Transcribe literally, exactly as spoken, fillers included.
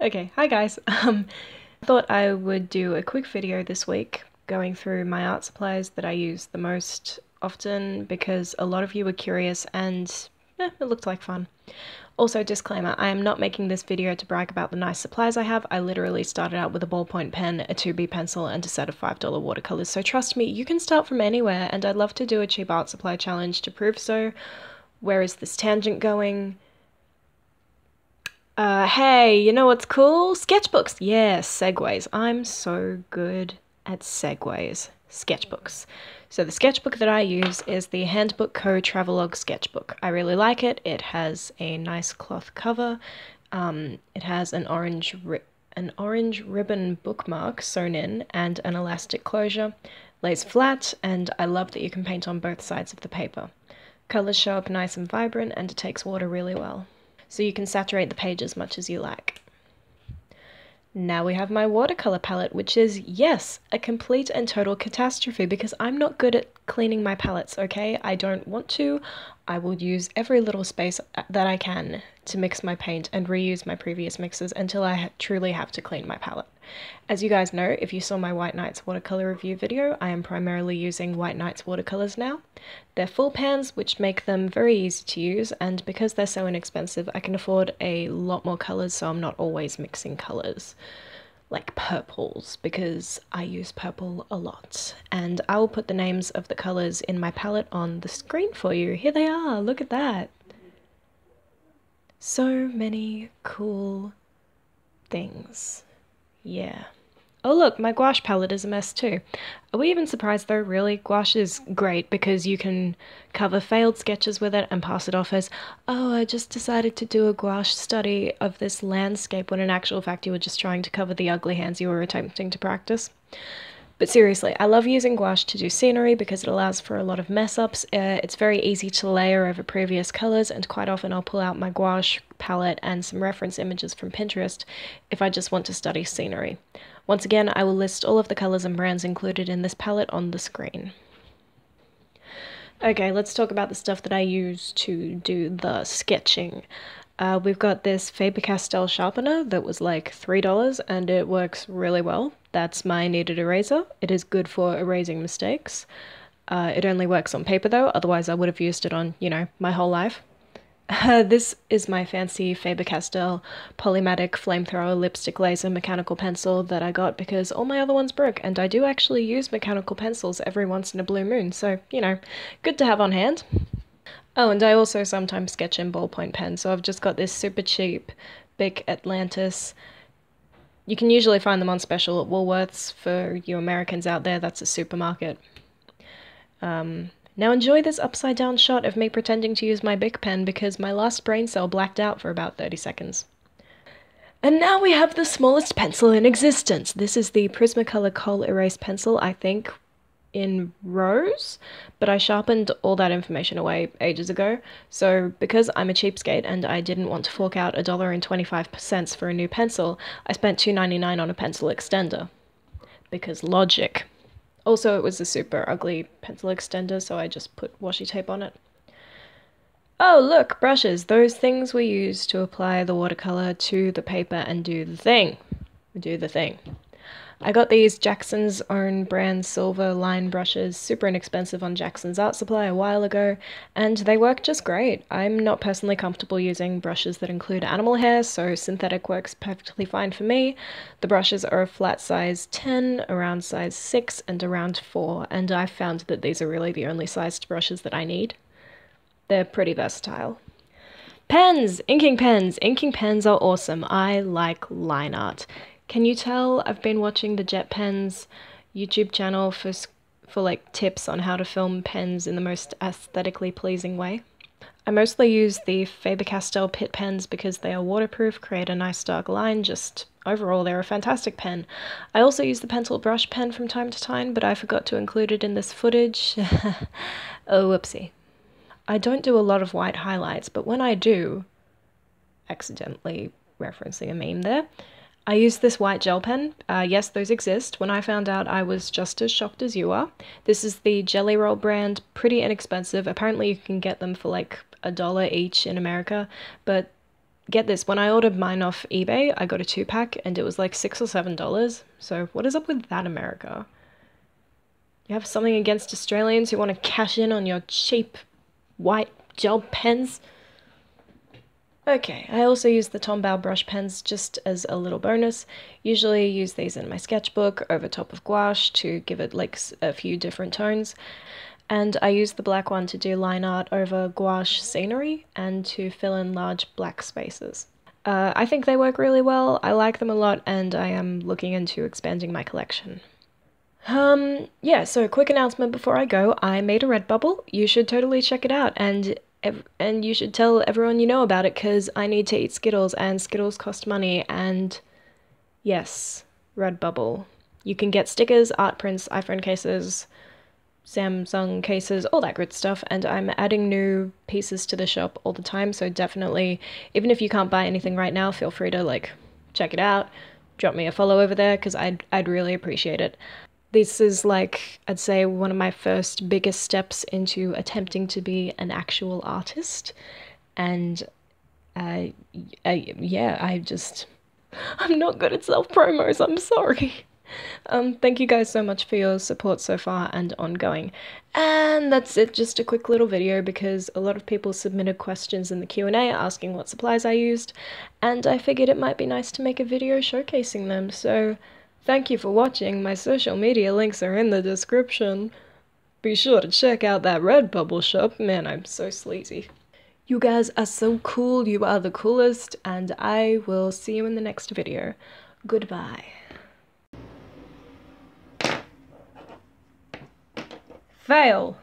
Okay, hi guys. Um, I thought I would do a quick video this week going through my art supplies that I use the most often because a lot of you were curious and eh, it looked like fun. Also, disclaimer, I am not making this video to brag about the nice supplies I have. I literally started out with a ballpoint pen, a two B pencil and a set of five dollar watercolors, so trust me, you can start from anywhere and I'd love to do a cheap art supply challenge to prove so. Where is this tangent going? Uh, hey, you know what's cool? Sketchbooks! Yeah, segues. I'm so good at segues. Sketchbooks. So the sketchbook that I use is the Handbook Co Travelogue sketchbook. I really like it. It has a nice cloth cover. Um, it has an orange ri an orange ribbon bookmark sewn in and an elastic closure. Lays flat, and I love that you can paint on both sides of the paper. Colors show up nice and vibrant, and it takes water really well. So you can saturate the page as much as you like. Now we have my watercolor palette, which is, yes, a complete and total catastrophe because I'm not good at cleaning my palettes, okay? I don't want to. I will use every little space that I can to mix my paint and reuse my previous mixes until I ha- truly have to clean my palette. As you guys know, if you saw my White Nights watercolor review video, I am primarily using White Nights watercolors now. They're full pans, which make them very easy to use, and because they're so inexpensive, I can afford a lot more colors, so I'm not always mixing colors. Like purples, because I use purple a lot, and I will put the names of the colors in my palette on the screen for you. Here they are, look at that. So many cool things. Yeah. Oh look, my gouache palette is a mess too. Are we even surprised though, really? Gouache is great because you can cover failed sketches with it and pass it off as, oh, I just decided to do a gouache study of this landscape when in actual fact you were just trying to cover the ugly hands you were attempting to practice. But seriously, I love using gouache to do scenery because it allows for a lot of mess-ups. Uh, it's very easy to layer over previous colours, and quite often I'll pull out my gouache palette and some reference images from Pinterest if I just want to study scenery. Once again, I will list all of the colours and brands included in this palette on the screen. Okay, let's talk about the stuff that I use to do the sketching. Uh, we've got this Faber-Castell sharpener that was like three dollars and it works really well. That's my kneaded eraser. It is good for erasing mistakes. Uh, it only works on paper though, otherwise I would have used it on, you know, my whole life. Uh, this is my fancy Faber-Castell Polymatic Flamethrower Lipstick Laser mechanical pencil that I got because all my other ones broke, and I do actually use mechanical pencils every once in a blue moon, so, you know, good to have on hand. Oh, and I also sometimes sketch in ballpoint pen, so I've just got this super cheap Bic Atlantis. You can usually find them on special at Woolworths for you Americans out there, that's a supermarket. Um, now enjoy this upside down shot of me pretending to use my Bic pen because my last brain cell blacked out for about thirty seconds. And now we have the smallest pencil in existence! This is the Prismacolor Col Erase pencil, I think, in rows, but I sharpened all that information away ages ago, so because I'm a cheapskate and I didn't want to fork out a dollar and twenty-five cents for a new pencil, I spent two ninety-nine on a pencil extender. Because logic. Also, it was a super ugly pencil extender, so I just put washi tape on it. Oh look, brushes! Those things we use to apply the watercolor to the paper and do the thing. We do the thing. I got these Jackson's own brand silver line brushes, super inexpensive on Jackson's art supply a while ago, and they work just great. I'm not personally comfortable using brushes that include animal hair, so synthetic works perfectly fine for me. The brushes are a flat size ten, a round size six, and a round four, and I've found that these are really the only sized brushes that I need. They're pretty versatile. Pens! Inking pens! Inking pens are awesome. I like line art. Can you tell I've been watching the Jet Pens YouTube channel for, for like tips on how to film pens in the most aesthetically pleasing way? I mostly use the Faber-Castell Pitt pens because they are waterproof, create a nice dark line, just overall they're a fantastic pen. I also use the Pentel brush pen from time to time, but I forgot to include it in this footage. Oh, whoopsie. I don't do a lot of white highlights, but when I do, accidentally referencing a meme there, I use this white gel pen. Uh, yes, those exist. When I found out, I was just as shocked as you are. This is the Gelly Roll brand, pretty inexpensive. Apparently you can get them for like a dollar each in America, but get this, when I ordered mine off eBay, I got a two pack and it was like six or seven dollars. So what is up with that, America? You have something against Australians who want to cash in on your cheap white gel pens? Okay, I also use the Tombow brush pens just as a little bonus. Usually use these in my sketchbook over top of gouache to give it like a few different tones. And I use the black one to do line art over gouache scenery and to fill in large black spaces. Uh, I think they work really well, I like them a lot, and I am looking into expanding my collection. Um, yeah, so quick announcement before I go, I made a Redbubble. You should totally check it out, and and you should tell everyone you know about it, because I need to eat Skittles, and Skittles cost money, and yes, Redbubble. You can get stickers, art prints, iPhone cases, Samsung cases, all that good stuff, and I'm adding new pieces to the shop all the time, so definitely, even if you can't buy anything right now, feel free to, like, check it out, drop me a follow over there, because I'd, I'd really appreciate it. This is, like, I'd say one of my first biggest steps into attempting to be an actual artist, and uh, I, yeah, I just, I'm not good at self-promos, I'm sorry. Um, thank you guys so much for your support so far and ongoing. And that's it, just a quick little video because a lot of people submitted questions in the Q and A asking what supplies I used, and I figured it might be nice to make a video showcasing them, so... Thank you for watching, my social media links are in the description. Be sure to check out that Redbubble shop, man I'm so sleazy. You guys are so cool, you are the coolest, and I will see you in the next video. Goodbye. Fail!